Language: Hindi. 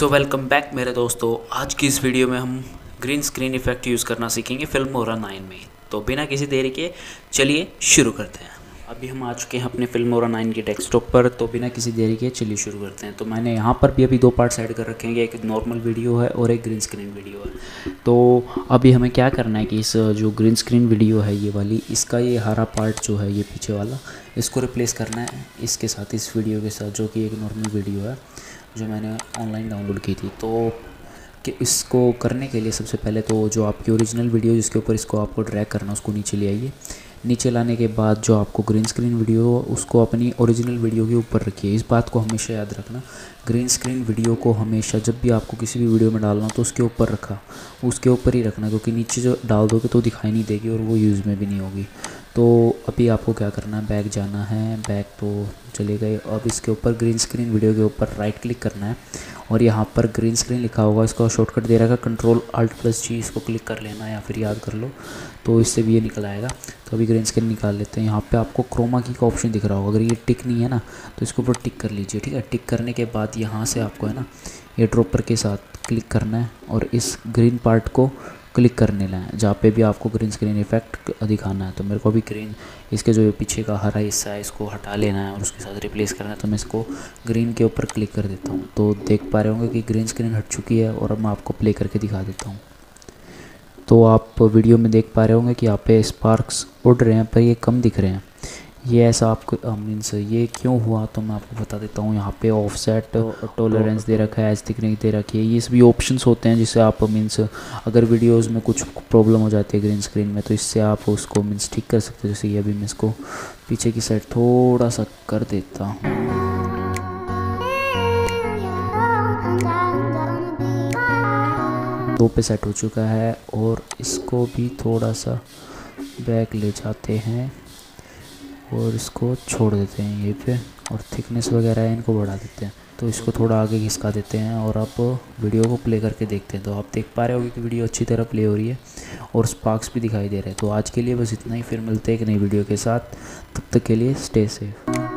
सो वेलकम बैक मेरे दोस्तों, आज की इस वीडियो में हम ग्रीन स्क्रीन इफेक्ट यूज़ करना सीखेंगे फिल्मोरा 9 में। तो बिना किसी देरी के चलिए शुरू करते हैं। अभी हम आ चुके हैं अपने फिल्मोरा 9 के डेस्कटॉप पर। तो बिना किसी देरी के चलिए शुरू करते हैं। तो मैंने यहाँ पर भी अभी दो पार्ट ऐड कर रखे हैं, एक नॉर्मल वीडियो है और एक ग्रीन स्क्रीन वीडियो है। तो अभी हमें क्या करना है कि इस जो ग्रीन स्क्रीन वीडियो है ये वाली, इसका ये हरा पार्ट जो है ये पीछे वाला, इसको रिप्लेस करना है इसके साथ, इस वीडियो के साथ, जो कि एक नॉर्मल वीडियो है जो मैंने ऑनलाइन डाउनलोड की थी। तो कि इसको करने के लिए सबसे पहले तो जो आपकी ओरिजिनल वीडियो जिसके ऊपर इसको आपको ड्रैग करना, उसको नीचे ले आइए। नीचे लाने के बाद जो आपको ग्रीन स्क्रीन वीडियो हो उसको अपनी ओरिजिनल वीडियो के ऊपर रखिए। इस बात को हमेशा याद रखना, ग्रीन स्क्रीन वीडियो को हमेशा जब भी आपको किसी भी वीडियो में डालना हो तो उसके ऊपर रखा, उसके ऊपर ही रखना, क्योंकि नीचे जो डाल दोगे तो दिखाई नहीं देगी और वो यूज़ में भी नहीं होगी। तो अभी आपको क्या करना है, बैक जाना है। बैक तो चले गए। अब इसके ऊपर ग्रीन स्क्रीन वीडियो के ऊपर राइट क्लिक करना है और यहाँ पर ग्रीन स्क्रीन लिखा होगा, इसका शॉर्टकट दे रखा Ctrl+Alt+G, इसको क्लिक कर लेना या फिर याद कर लो, तो इससे भी ये निकल आएगा। तो अभी ग्रीन स्क्रीन निकाल लेते हैं। यहाँ पे आपको क्रोमा की का ऑप्शन दिख रहा होगा, अगर ये टिक नहीं है ना तो इसके ऊपर टिक कर लीजिए। ठीक है, टिक करने के बाद यहाँ से आपको है ना ये ड्रॉपर के साथ क्लिक करना है और इस ग्रीन पार्ट को क्लिक करने लाएँ जहाँ पे भी आपको ग्रीन स्क्रीन इफेक्ट दिखाना है। तो मेरे को भी ग्रीन, इसके जो पीछे का हरा हिस्सा है इसको हटा लेना है और उसके साथ रिप्लेस करना है। तो मैं इसको ग्रीन के ऊपर क्लिक कर देता हूँ। तो देख पा रहे होंगे कि ग्रीन स्क्रीन हट चुकी है और अब मैं आपको प्ले करके दिखा देता हूँ। तो आप वीडियो में देख पा रहे होंगे कि यहाँ पे स्पार्क्स उड़ रहे हैं पर ये कम दिख रहे हैं। ये ऐसा आपको मीन्स ये क्यों हुआ तो मैं आपको बता देता हूँ। यहाँ पे ऑफसेट, टॉलरेंस दे रखा है, एज थिकनेस दे रखी है, ये सभी ऑप्शंस होते हैं जिससे आप मीन्स अगर वीडियोस में कुछ प्रॉब्लम हो जाती है ग्रीन स्क्रीन में तो इससे आप उसको मीन्स ठीक कर सकते हो। जैसे ये अभी मैं इसको पीछे की साइड थोड़ा सा कर देता हूँ। दो पे सेट हो चुका है और इसको भी थोड़ा सा बैक ले जाते हैं और इसको छोड़ देते हैं ये पे, और थिकनेस वगैरह है इनको बढ़ा देते हैं। तो इसको थोड़ा आगे खिसका देते हैं और आप वीडियो को प्ले करके देखते हैं। तो आप देख पा रहे होंगे कि वीडियो अच्छी तरह प्ले हो रही है और स्पार्क्स भी दिखाई दे रहे हैं। तो आज के लिए बस इतना ही, फिर मिलते हैं एक नई वीडियो के साथ। तब तक के लिए स्टे सेफ।